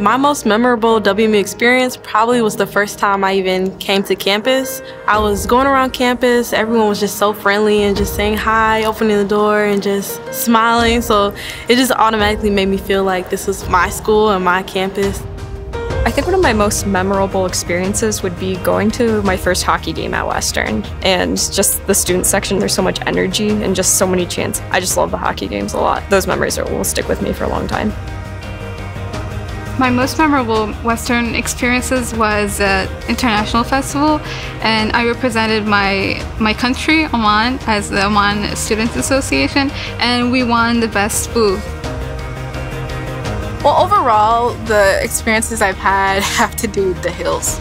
My most memorable WMU experience probably was the first time I even came to campus. I was going around campus, everyone was just so friendly and just saying hi, opening the door and just smiling. So it just automatically made me feel like this was my school and my campus. I think one of my most memorable experiences would be going to my first hockey game at Western, and just the student section, there's so much energy and just so many chants. I just love the hockey games a lot. Those memories will stick with me for a long time. My most memorable Western experiences was an international festival, and I represented my country, Oman, as the Oman Students Association, and we won the best booth. Well, overall, the experiences I've had have to do with the hills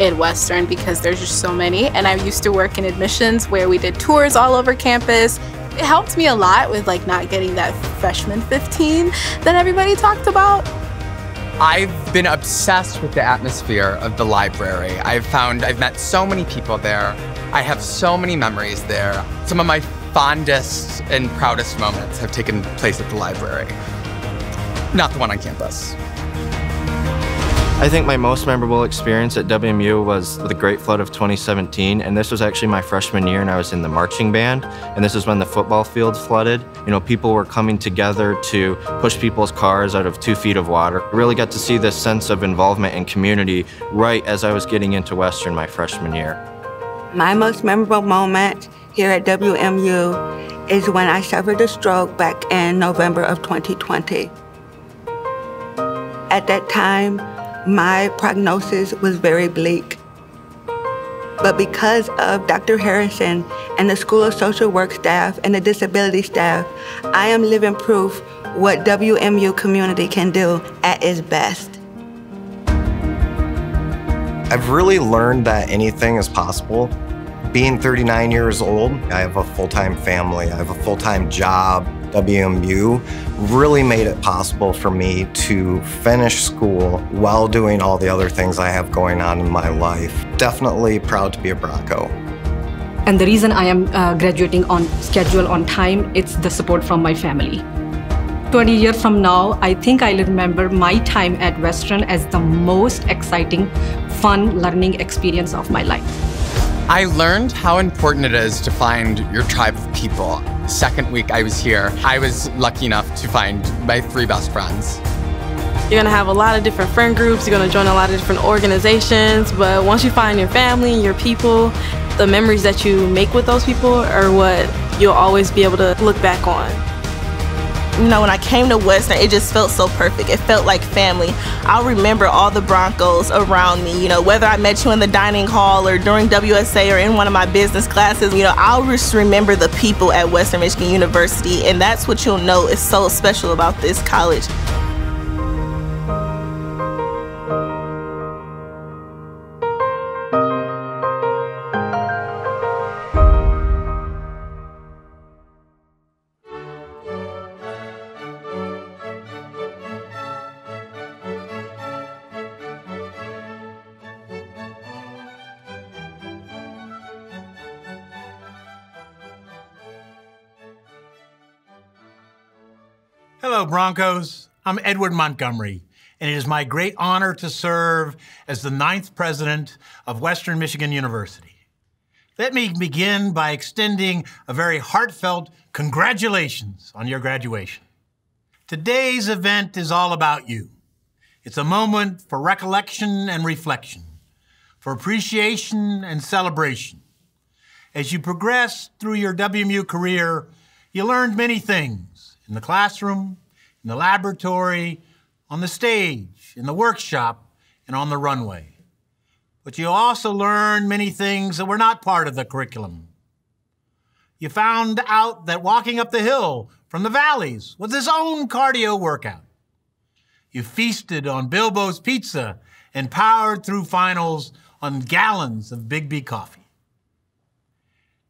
in Western because there's just so many. And I used to work in admissions where we did tours all over campus. It helped me a lot with like not getting that freshman 15 that everybody talked about. I've been obsessed with the atmosphere of the library. I've met so many people there. I have so many memories there. Some of my fondest and proudest moments have taken place at the library. Not the one on campus. I think my most memorable experience at WMU was the Great Flood of 2017, and this was actually my freshman year, and I was in the marching band, and this is when the football field flooded. You know, people were coming together to push people's cars out of 2 feet of water. I really got to see this sense of involvement and community right as I was getting into Western my freshman year. My most memorable moment here at WMU is when I suffered a stroke back in November of 2020. At that time, my prognosis was very bleak. But because of Dr. Harrison and the School of Social Work staff and the disability staff, I am living proof what WMU community can do at its best. I've really learned that anything is possible. Being 39 years old, I have a full-time family, I have a full-time job. WMU really made it possible for me to finish school while doing all the other things I have going on in my life. Definitely proud to be a Bronco. And the reason I am graduating on schedule, on time, it's the support from my family. 20 years from now, I think I'll remember my time at Western as the most exciting, fun learning experience of my life. I learned how important it is to find your tribe of people. Second week I was here, I was lucky enough to find my 3 best friends. You're gonna have a lot of different friend groups, you're gonna join a lot of different organizations, but once you find your family, your people, the memories that you make with those people are what you'll always be able to look back on. You know, when I came to Western, it just felt so perfect. It felt like family. I'll remember all the Broncos around me, you know, whether I met you in the dining hall or during WSA or in one of my business classes, you know, I'll just remember the people at Western Michigan University, and that's what you'll know is so special about this college. Hello, Broncos. I'm Edward Montgomery, and it is my great honor to serve as the 9th president of Western Michigan University. Let me begin by extending a very heartfelt congratulations on your graduation. Today's event is all about you. It's a moment for recollection and reflection, for appreciation and celebration. As you progress through your WMU career, you learned many things in the classroom, in the laboratory, on the stage, in the workshop, and on the runway. But you also learned many things that were not part of the curriculum. You found out that walking up the hill from the valleys was his own cardio workout. You feasted on Bilbo's pizza and powered through finals on gallons of Big B coffee.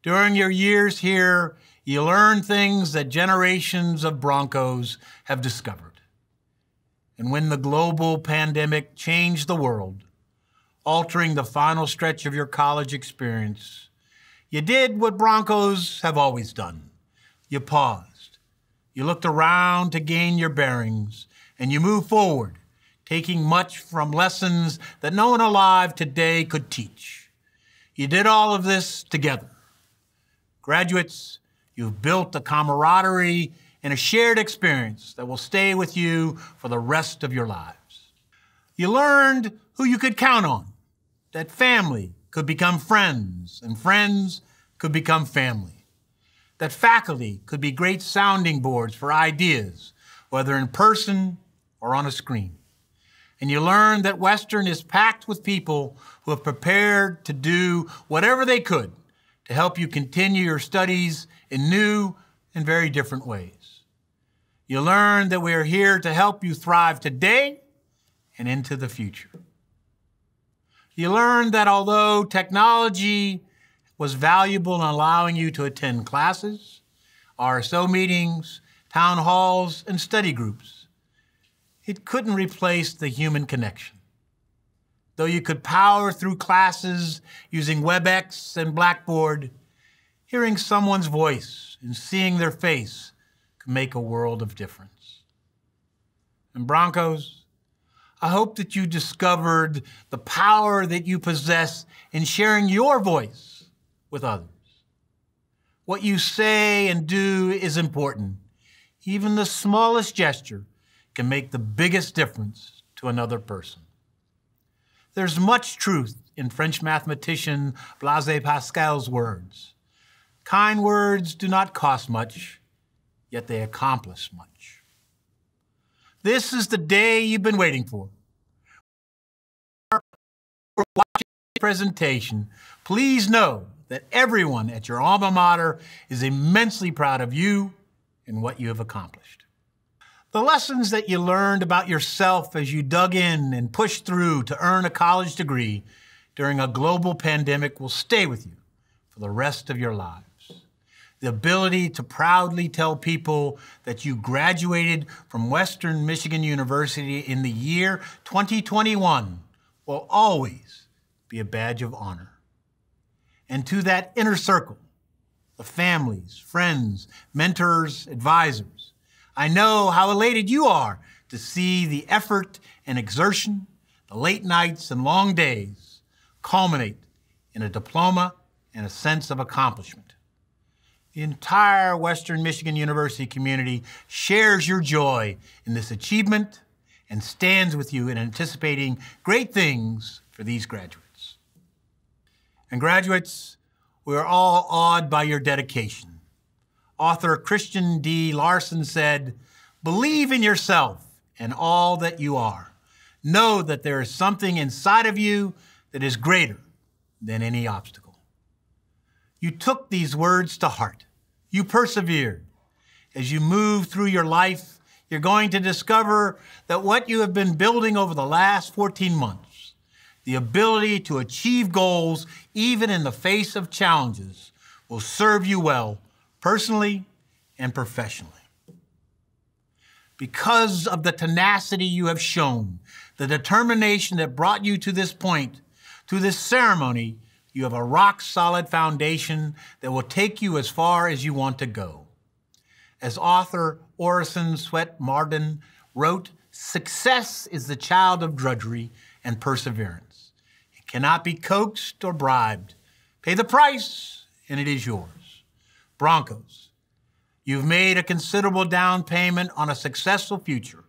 During your years here, you learn things that generations of Broncos have discovered. And when the global pandemic changed the world, altering the final stretch of your college experience, you did what Broncos have always done. You paused. You looked around to gain your bearings, and you moved forward, taking much from lessons that no one alive today could teach. You did all of this together. Graduates, you've built a camaraderie and a shared experience that will stay with you for the rest of your lives. You learned who you could count on, that family could become friends and friends could become family, that faculty could be great sounding boards for ideas, whether in person or on a screen. And you learned that Western is packed with people who have prepared to do whatever they could to help you continue your studies in new and very different ways. You learn that we are here to help you thrive today and into the future. You learn that although technology was valuable in allowing you to attend classes, RSO meetings, town halls, and study groups, it couldn't replace the human connection. Though you could power through classes using WebEx and Blackboard, hearing someone's voice and seeing their face could make a world of difference. And Broncos, I hope that you discovered the power that you possess in sharing your voice with others. What you say and do is important. Even the smallest gesture can make the biggest difference to another person. There's much truth in French mathematician Blaise Pascal's words. Kind words do not cost much, yet they accomplish much. This is the day you've been waiting for. For watching this presentation, please know that everyone at your alma mater is immensely proud of you and what you have accomplished. The lessons that you learned about yourself as you dug in and pushed through to earn a college degree during a global pandemic will stay with you for the rest of your lives. The ability to proudly tell people that you graduated from Western Michigan University in the year 2021 will always be a badge of honor. And to that inner circle, the families, friends, mentors, advisors, I know how elated you are to see the effort and exertion, the late nights and long days, culminate in a diploma and a sense of accomplishment. The entire Western Michigan University community shares your joy in this achievement and stands with you in anticipating great things for these graduates. And graduates, we are all awed by your dedication. Author Christian D. Larson said, "Believe in yourself and all that you are. Know that there is something inside of you that is greater than any obstacle." You took these words to heart. You persevered. As you move through your life, you're going to discover that what you have been building over the last 14 months, the ability to achieve goals even in the face of challenges, will serve you well personally and professionally. Because of the tenacity you have shown, the determination that brought you to this point, to this ceremony, you have a rock-solid foundation that will take you as far as you want to go. As author Orison Swett Marden wrote, "Success is the child of drudgery and perseverance. It cannot be coaxed or bribed. Pay the price, and it is yours." Broncos, you've made a considerable down payment on a successful future,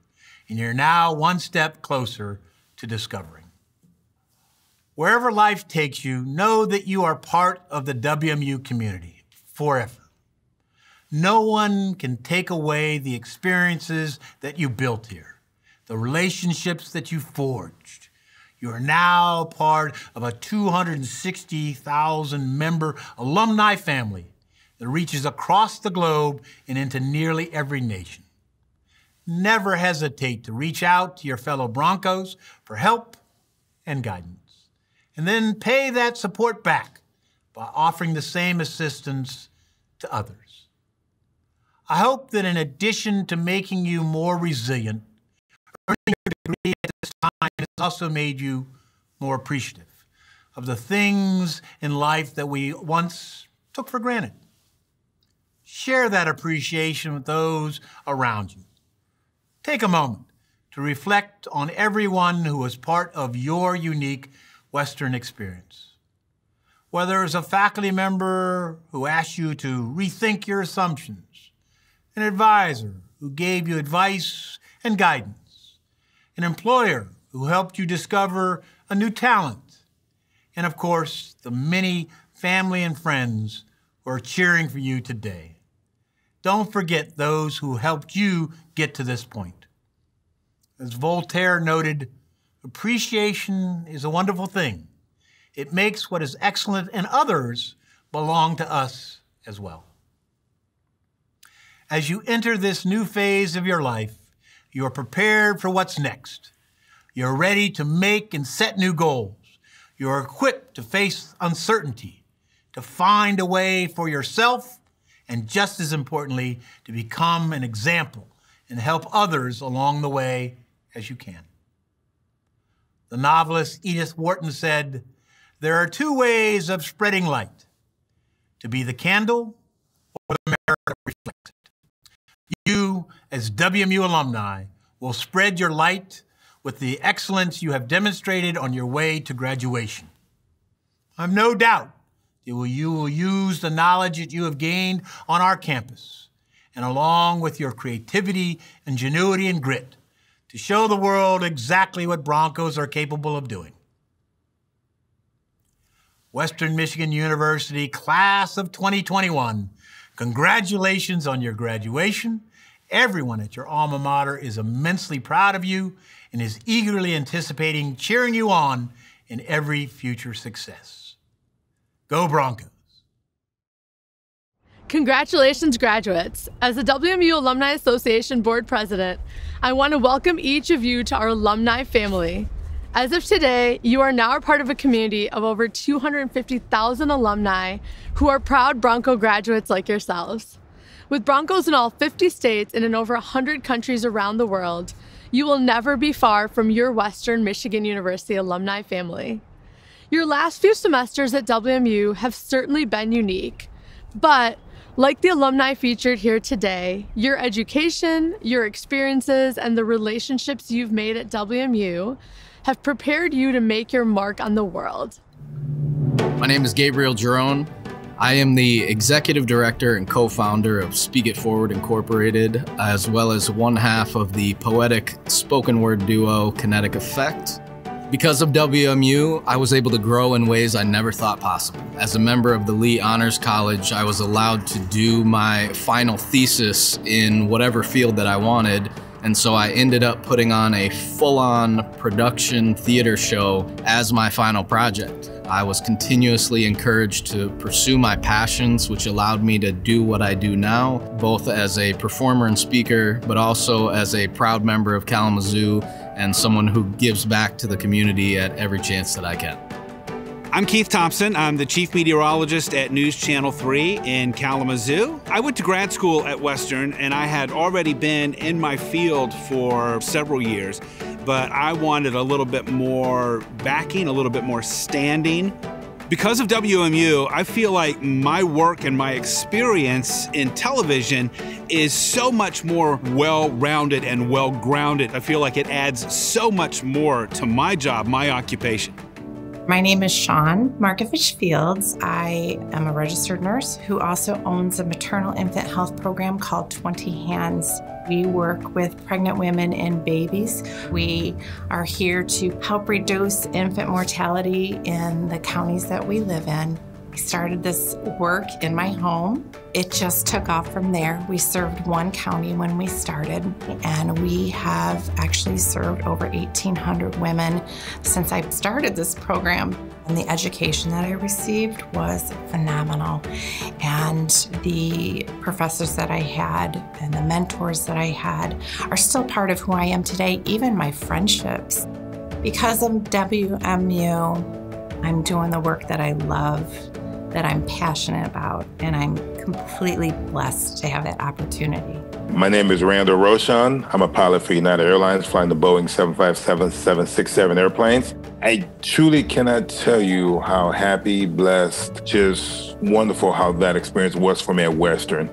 and you're now one step closer to discovering. Wherever life takes you, know that you are part of the WMU community forever. No one can take away the experiences that you built here, the relationships that you forged. You are now part of a 260,000 member alumni family that reaches across the globe and into nearly every nation. Never hesitate to reach out to your fellow Broncos for help and guidance, and then pay that support back by offering the same assistance to others. I hope that in addition to making you more resilient, earning your degree at this time has also made you more appreciative of the things in life that we once took for granted. Share that appreciation with those around you. Take a moment to reflect on everyone who was part of your unique Western experience. Whether it's a faculty member who asked you to rethink your assumptions, an advisor who gave you advice and guidance, an employer who helped you discover a new talent, and of course, the many family and friends who are cheering for you today. Don't forget those who helped you get to this point. As Voltaire noted, appreciation is a wonderful thing. It makes what is excellent in others belong to us as well. As you enter this new phase of your life, you're prepared for what's next. You're ready to make and set new goals. You're equipped to face uncertainty, to find a way for yourself, and just as importantly, to become an example and help others along the way as you can. The novelist Edith Wharton said, "There are two ways of spreading light, to be the candle or the mirror that reflects it." You, as WMU alumni, will spread your light with the excellence you have demonstrated on your way to graduation. I have no doubt that you will use the knowledge that you have gained on our campus, and along with your creativity, ingenuity, and grit, to show the world exactly what Broncos are capable of doing. Western Michigan University Class of 2021, congratulations on your graduation. Everyone at your alma mater is immensely proud of you and is eagerly anticipating cheering you on in every future success. Go Broncos! Congratulations, graduates. As the WMU Alumni Association Board President, I want to welcome each of you to our alumni family. As of today, you are now a part of a community of over 250,000 alumni who are proud Bronco graduates like yourselves. With Broncos in all 50 states and in over 100 countries around the world, you will never be far from your Western Michigan University alumni family. Your last few semesters at WMU have certainly been unique, but like the alumni featured here today, your education, your experiences, and the relationships you've made at WMU have prepared you to make your mark on the world. My name is Gabriel Jerome. I am the executive director and co-founder of Speak It Forward Incorporated, as well as one half of the poetic spoken word duo Kinetic Effect. Because of WMU, I was able to grow in ways I never thought possible. As a member of the Lee Honors College, I was allowed to do my final thesis in whatever field that I wanted. And so I ended up putting on a full-on production theater show as my final project. I was continuously encouraged to pursue my passions, which allowed me to do what I do now, both as a performer and speaker, but also as a proud member of Kalamazoo and someone who gives back to the community at every chance that I can. I'm Keith Thompson. I'm the chief meteorologist at News Channel 3 in Kalamazoo. I went to grad school at Western, and I had already been in my field for several years, but I wanted a little bit more backing, a little bit more standing. Because of WMU, I feel like my work and my experience in television is so much more well-rounded and well-grounded. I feel like it adds so much more to my job, my occupation. My name is Sean Markovich-Fields. I am a registered nurse who also owns a maternal infant health program called 20 Hands. We work with pregnant women and babies. We are here to help reduce infant mortality in the counties that we live in. I started this work in my home. It just took off from there. We served one county when we started, and we have actually served over 1,800 women since I started this program. And the education that I received was phenomenal. And the professors that I had and the mentors that I had are still part of who I am today, even my friendships. Because of WMU, I'm doing the work that I love, that I'm passionate about, and I'm completely blessed to have that opportunity. My name is Randall Roshan. I'm a pilot for United Airlines, flying the Boeing 757, 767 airplanes. I truly cannot tell you how happy, blessed, just wonderful how that experience was for me at Western.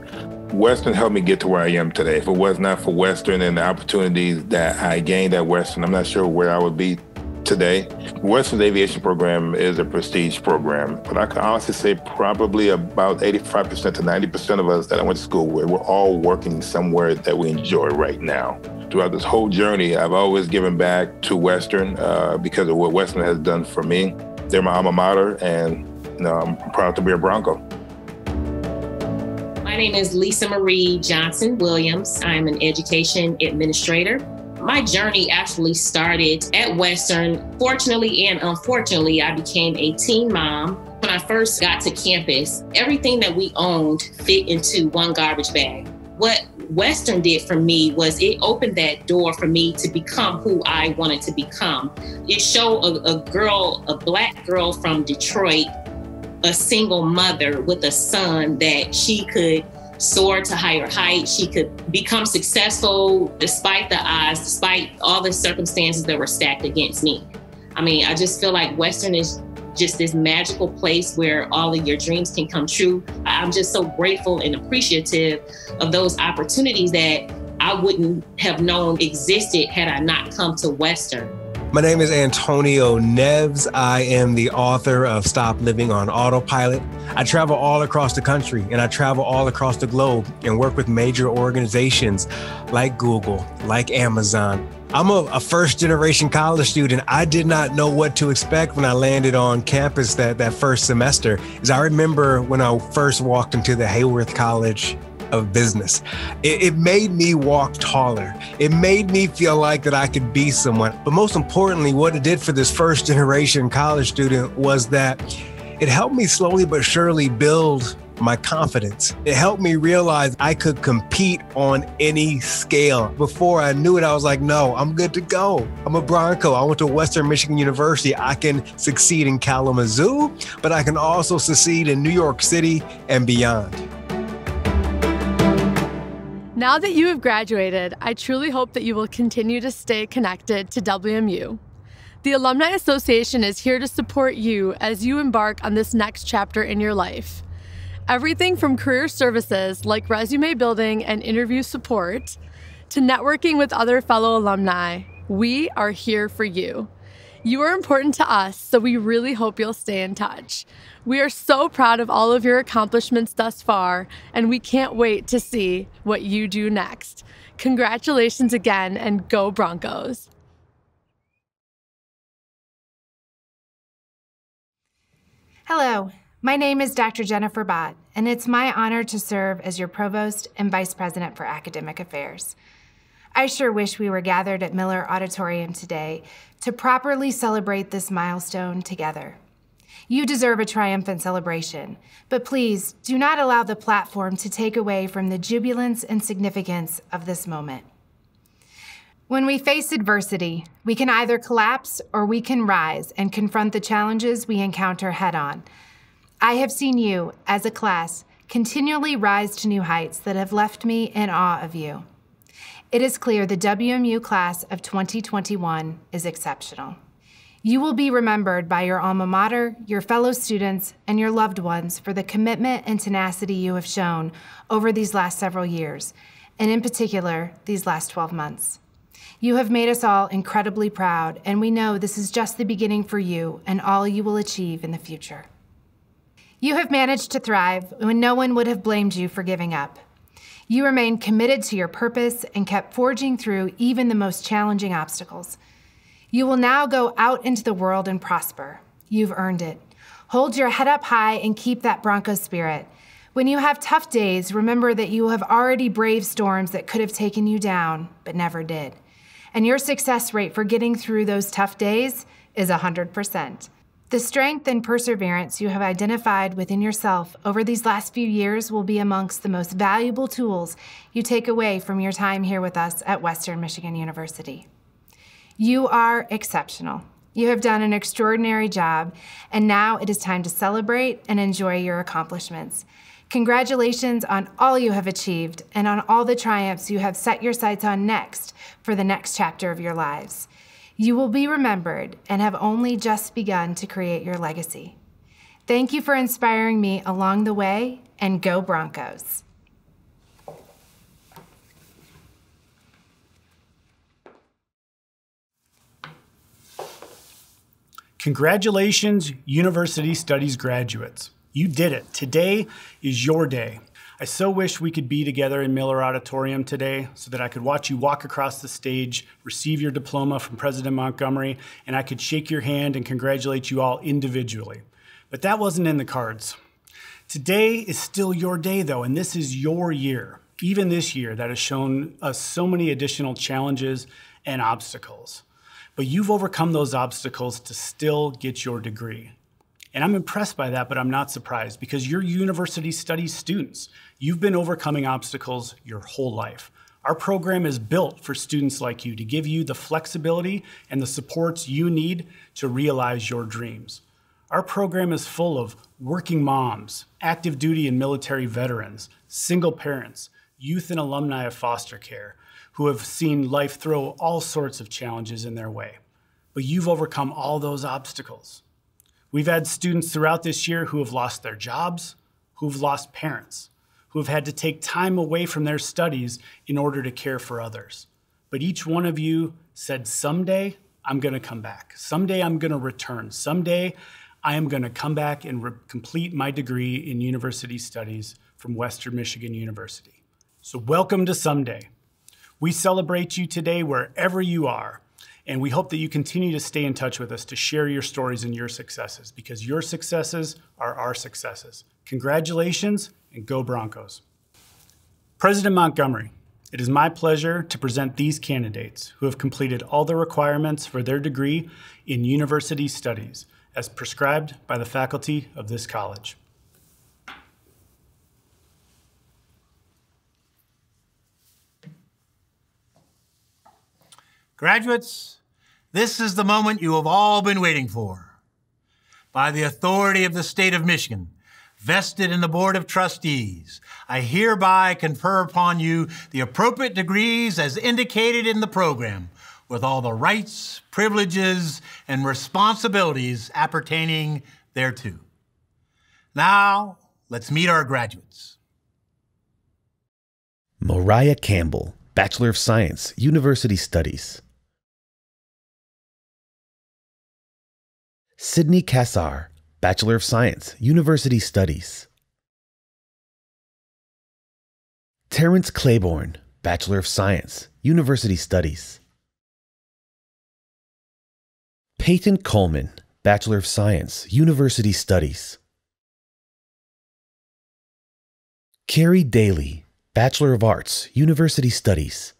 Western helped me get to where I am today. If it was not for Western and the opportunities that I gained at Western, I'm not sure where I would be today. Western's aviation program is a prestige program, but I can honestly say probably about 85% to 90% of us that I went to school with, we're all working somewhere that we enjoy right now. Throughout this whole journey, I've always given back to Western because of what Western has done for me. They're my alma mater, and you know, I'm proud to be a Bronco. My name is Lisa Marie Johnson-Williams. I'm an education administrator. My journey actually started at Western. Fortunately and unfortunately, I became a teen mom. When I first got to campus, everything that we owned fit into one garbage bag. What Western did for me was it opened that door for me to become who I wanted to become. It showed a black girl from Detroit, a single mother with a son, that she could soar to higher heights. She could become successful despite the odds, despite all the circumstances that were stacked against me. I mean, I just feel like Western is just this magical place where all of your dreams can come true. I'm just so grateful and appreciative of those opportunities that I wouldn't have known existed had I not come to Western. My name is Antonio Neves. I am the author of Stop Living on Autopilot. I travel all across the country and I travel all across the globe and work with major organizations like Google, like Amazon. I'm a first-generation college student. I did not know what to expect when I landed on campus that first semester. Because I remember when I first walked into the Hayworth College of business. It made me walk taller. It made me feel like that I could be someone. But most importantly, what it did for this first generation college student was that it helped me slowly but surely build my confidence. It helped me realize I could compete on any scale. Before I knew it, I was like, no, I'm good to go. I'm a Bronco. I went to Western Michigan University. I can succeed in Kalamazoo, but I can also succeed in New York City and beyond. Now that you have graduated, I truly hope that you will continue to stay connected to WMU. The Alumni Association is here to support you as you embark on this next chapter in your life. Everything from career services like resume building and interview support to networking with other fellow alumni, we are here for you. You are important to us, so we really hope you'll stay in touch. We are so proud of all of your accomplishments thus far, and we can't wait to see what you do next. Congratulations again, and go Broncos. Hello, my name is Dr. Jennifer Bott, and it's my honor to serve as your Provost and Vice President for Academic Affairs. I sure wish we were gathered at Miller Auditorium today to properly celebrate this milestone together. You deserve a triumphant celebration, but please do not allow the platform to take away from the jubilance and significance of this moment. When we face adversity, we can either collapse or we can rise and confront the challenges we encounter head-on. I have seen you, as a class, continually rise to new heights that have left me in awe of you. It is clear the WMU class of 2021 is exceptional. You will be remembered by your alma mater, your fellow students, and your loved ones for the commitment and tenacity you have shown over these last several years, and in particular, these last 12 months. You have made us all incredibly proud, and we know this is just the beginning for you and all you will achieve in the future. You have managed to thrive when no one would have blamed you for giving up. You remained committed to your purpose and kept forging through even the most challenging obstacles. You will now go out into the world and prosper. You've earned it. Hold your head up high and keep that Bronco spirit. When you have tough days, remember that you have already braved storms that could have taken you down, but never did. And your success rate for getting through those tough days is 100%. The strength and perseverance you have identified within yourself over these last few years will be amongst the most valuable tools you take away from your time here with us at Western Michigan University. You are exceptional. You have done an extraordinary job, and now it is time to celebrate and enjoy your accomplishments. Congratulations on all you have achieved and on all the triumphs you have set your sights on next for the next chapter of your lives. You will be remembered and have only just begun to create your legacy. Thank you for inspiring me along the way, and go Broncos. Congratulations, university studies graduates. You did it. Today is your day. I so wish we could be together in Miller Auditorium today so that I could watch you walk across the stage, receive your diploma from President Montgomery, and I could shake your hand and congratulate you all individually. But that wasn't in the cards. Today is still your day, though, and this is your year. Even this year that has shown us so many additional challenges and obstacles. But you've overcome those obstacles to still get your degree. And I'm impressed by that, but I'm not surprised because you're university studies students. You've been overcoming obstacles your whole life. Our program is built for students like you to give you the flexibility and the supports you need to realize your dreams. Our program is full of working moms, active duty and military veterans, single parents, youth and alumni of foster care who have seen life throw all sorts of challenges in their way. But you've overcome all those obstacles. We've had students throughout this year who have lost their jobs, who've lost parents, who have had to take time away from their studies in order to care for others. But each one of you said, someday I'm gonna come back. Someday I'm gonna return. Someday I am gonna come back and complete my degree in university studies from Western Michigan University. So welcome to Someday. We celebrate you today wherever you are. And we hope that you continue to stay in touch with us to share your stories and your successes, because your successes are our successes. Congratulations, and go Broncos. President Montgomery, it is my pleasure to present these candidates who have completed all the requirements for their degree in university studies as prescribed by the faculty of this college. Graduates, this is the moment you have all been waiting for. By the authority of the state of Michigan, vested in the Board of Trustees, I hereby confer upon you the appropriate degrees as indicated in the program, with all the rights, privileges, and responsibilities appertaining thereto. Now, let's meet our graduates. Mariah Campbell, Bachelor of Science, University Studies. Sydney Kassar, Bachelor of Science, University Studies. Terrence Claiborne, Bachelor of Science, University Studies. Peyton Coleman, Bachelor of Science, University Studies. Carrie Daly, Bachelor of Arts, University Studies.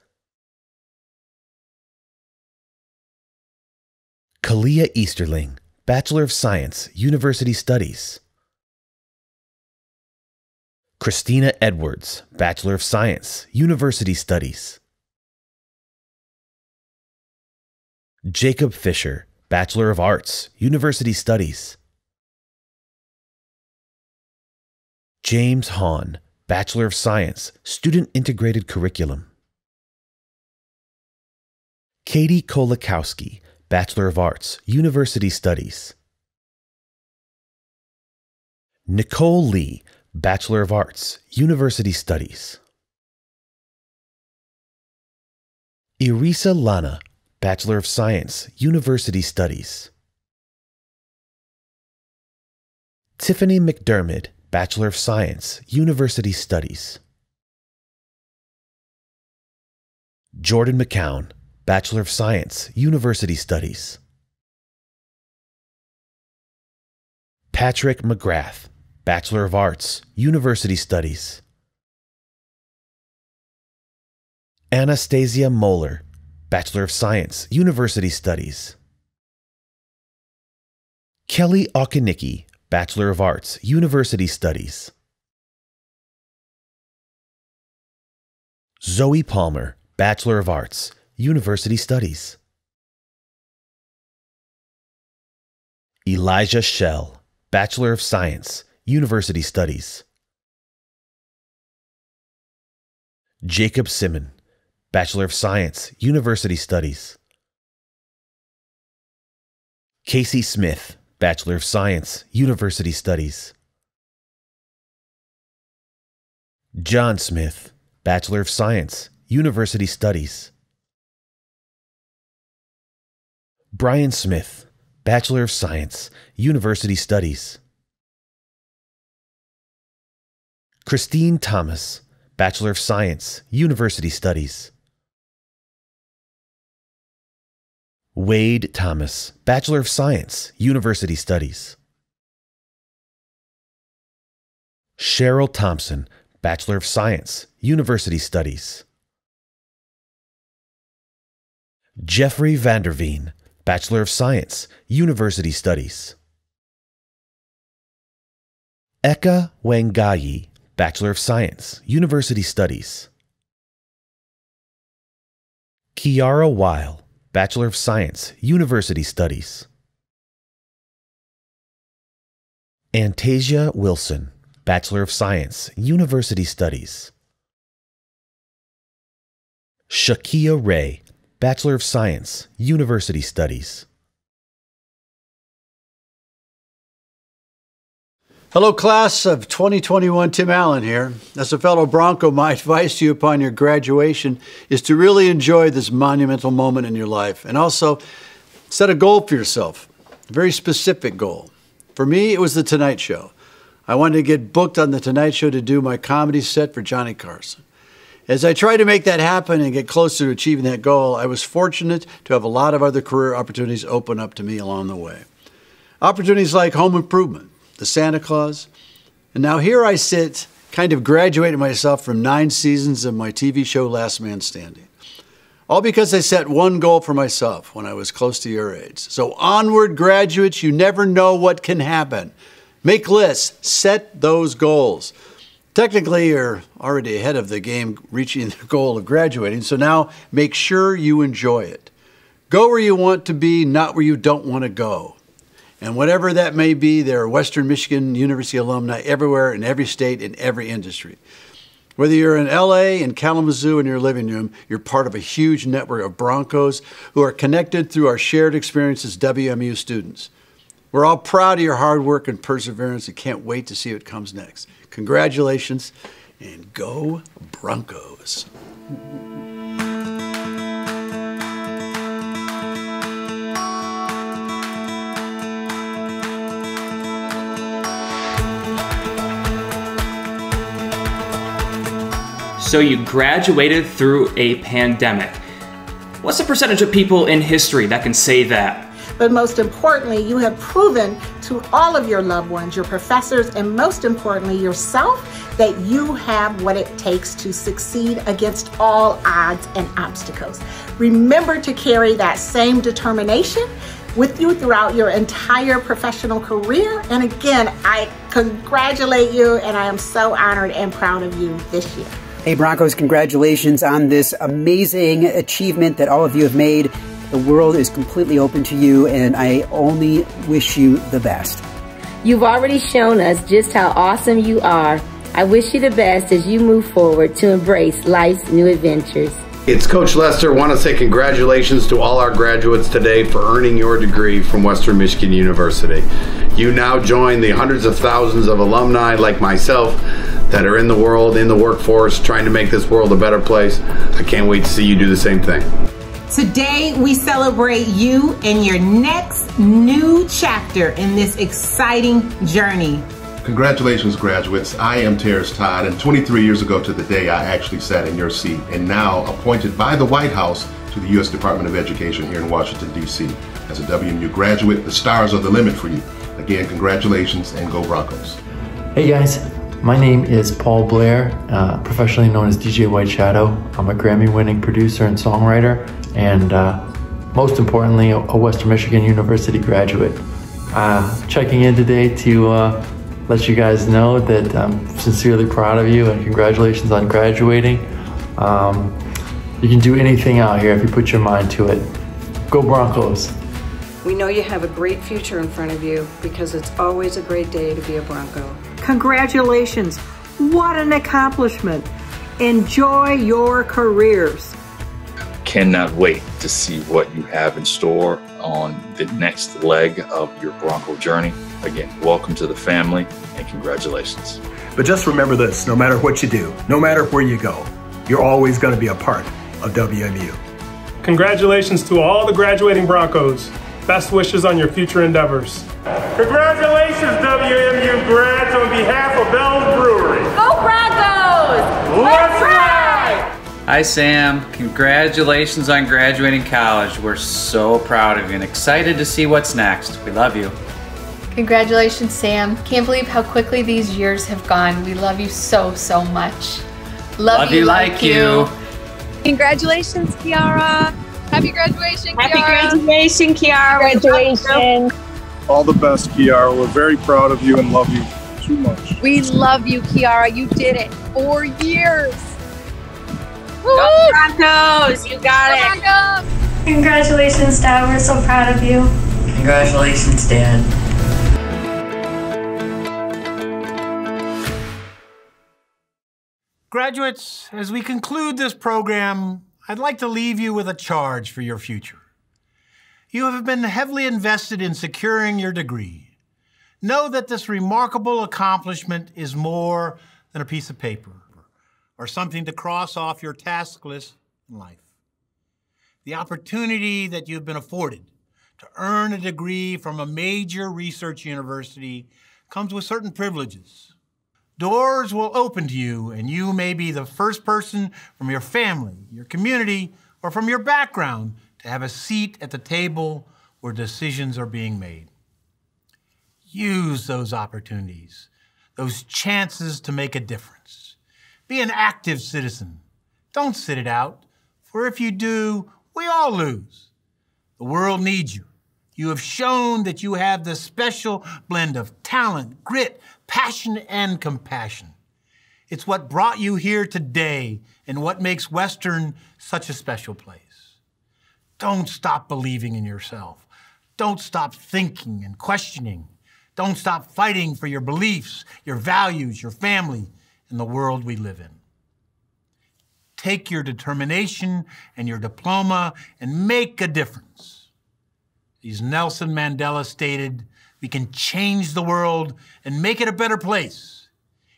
Kalia Easterling, Bachelor of Science, University Studies. Christina Edwards, Bachelor of Science, University Studies. Jacob Fisher, Bachelor of Arts, University Studies. James Hahn, Bachelor of Science, Student Integrated Curriculum. Katie Kolakowski, Bachelor of Arts, University Studies. Nicole Lee, Bachelor of Arts, University Studies. Irisa Lana, Bachelor of Science, University Studies. Tiffany McDermid, Bachelor of Science, University Studies. Jordan McCown, Bachelor of Science, University Studies. Patrick McGrath, Bachelor of Arts, University Studies. Anastasia Moeller, Bachelor of Science, University Studies. Kelly Okinicki, Bachelor of Arts, University Studies. Zoe Palmer, Bachelor of Arts, University Studies. Elijah Shell, Bachelor of Science, University Studies. Jacob Simon, Bachelor of Science, University Studies. Casey Smith, Bachelor of Science, University Studies. John Smith, Bachelor of Science, University Studies. Brian Smith, Bachelor of Science, University Studies. Christine Thomas, Bachelor of Science, University Studies. Wade Thomas, Bachelor of Science, University Studies. Cheryl Thompson, Bachelor of Science, University Studies. Jeffrey Vanderveen, Bachelor of Science, University Studies. Eka Wangayi, Bachelor of Science, University Studies. Kiara Weil, Bachelor of Science, University Studies. Antasia Wilson, Bachelor of Science, University Studies. Shakia Ray, Bachelor of Science, University Studies. Hello, class of 2021, Tim Allen here. As a fellow Bronco, my advice to you upon your graduation is to really enjoy this monumental moment in your life. And also, set a goal for yourself, a very specific goal. For me, it was The Tonight Show. I wanted to get booked on The Tonight Show to do my comedy set for Johnny Carson. As I tried to make that happen and get closer to achieving that goal, I was fortunate to have a lot of other career opportunities open up to me along the way. Opportunities like Home Improvement, The Santa Claus. And now here I sit, kind of graduating myself from 9 seasons of my TV show, Last Man Standing. All because I set one goal for myself when I was close to your age. So onward, graduates, you never know what can happen. Make lists, set those goals. Technically, you're already ahead of the game, reaching the goal of graduating, so now make sure you enjoy it. Go where you want to be, not where you don't want to go. And whatever that may be, there are Western Michigan University alumni everywhere, in every state, in every industry. Whether you're in LA, in Kalamazoo, in your living room, you're part of a huge network of Broncos who are connected through our shared experience as WMU students. We're all proud of your hard work and perseverance and can't wait to see what comes next. Congratulations, and go Broncos. So you graduated through a pandemic. What's the percentage of people in history that can say that? But most importantly, you have proven to all of your loved ones, your professors, and most importantly, yourself, that you have what it takes to succeed against all odds and obstacles. Remember to carry that same determination with you throughout your entire professional career. And again, I congratulate you, and I am so honored and proud of you this year. Hey Broncos, congratulations on this amazing achievement that all of you have made. The world is completely open to you, and I only wish you the best. You've already shown us just how awesome you are. I wish you the best as you move forward to embrace life's new adventures. It's Coach Lester. I want to say congratulations to all our graduates today for earning your degree from Western Michigan University. You now join the hundreds of thousands of alumni like myself that are in the world, in the workforce, trying to make this world a better place. I can't wait to see you do the same thing. Today, we celebrate you and your next new chapter in this exciting journey. Congratulations, graduates. I am Terrence Todd, and 23 years ago to the day, I actually sat in your seat and now appointed by the White House to the U.S. Department of Education here in Washington, D.C. As a WMU graduate, the stars are the limit for you. Again, congratulations, and go Broncos. Hey, guys. My name is Paul Blair, professionally known as DJ White Shadow. I'm a Grammy-winning producer and songwriter, and most importantly, a Western Michigan University graduate. Checking in today to let you guys know that I'm sincerely proud of you, and congratulations on graduating. You can do anything out here if you put your mind to it. Go Broncos! We know you have a great future in front of you because it's always a great day to be a Bronco. Congratulations. What an accomplishment. Enjoy your careers. Cannot wait to see what you have in store on the next leg of your Bronco journey. Again, welcome to the family and congratulations. But just remember this, no matter what you do, no matter where you go, you're always going to be a part of WMU. Congratulations to all the graduating Broncos. Best wishes on your future endeavors. Congratulations, WMU grads, on behalf of Bell's Brewery. Go Broncos! Let's ride! Hi, Sam. Congratulations on graduating college. We're so proud of you and excited to see what's next. We love you. Congratulations, Sam. Can't believe how quickly these years have gone. We love you so, so much. Love you like you. Congratulations, Kiara. Happy graduation, Kiara. Happy graduation, Kiara. Congratulations. All the best, Kiara. We're very proud of you and love you too much. We love you, Kiara. You did it. 4 years. Woo! Go Broncos. You got it. Broncos. Congratulations, Dad. We're so proud of you. Congratulations, Dad. Graduates, as we conclude this program, I'd like to leave you with a charge for your future. You have been heavily invested in securing your degree. Know that this remarkable accomplishment is more than a piece of paper or something to cross off your task list in life. The opportunity that you've been afforded to earn a degree from a major research university comes with certain privileges. Doors will open to you, and you may be the first person from your family, your community, or from your background to have a seat at the table where decisions are being made. Use those opportunities, those chances to make a difference. Be an active citizen. Don't sit it out, for if you do, we all lose. The world needs you. You have shown that you have the special blend of talent, grit, passion, and compassion. It's what brought you here today and what makes Western such a special place. Don't stop believing in yourself. Don't stop thinking and questioning. Don't stop fighting for your beliefs, your values, your family, and the world we live in. Take your determination and your diploma and make a difference. As Nelson Mandela stated, we can change the world and make it a better place.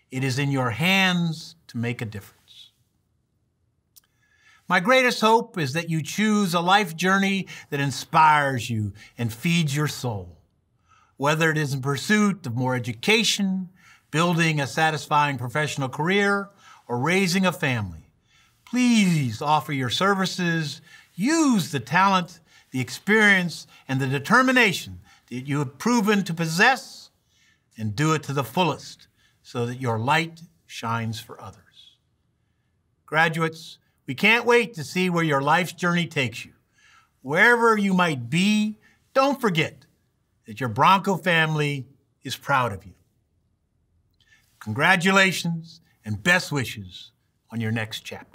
It is in your hands to make a difference. My greatest hope is that you choose a life journey that inspires you and feeds your soul, whether it is in pursuit of more education, building a satisfying professional career, or raising a family. Please offer your services, use the talent, the experience, and the determination that you have proven to possess, and do it to the fullest so that your light shines for others. Graduates, we can't wait to see where your life's journey takes you. Wherever you might be, don't forget that your Bronco family is proud of you. Congratulations and best wishes on your next chapter.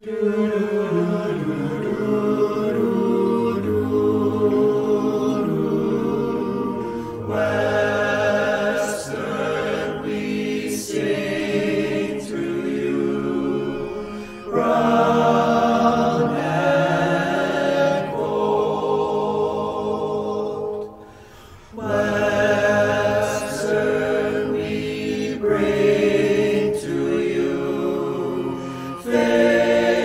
Western, we sing to you, round and bold. Western, we bring to you faith.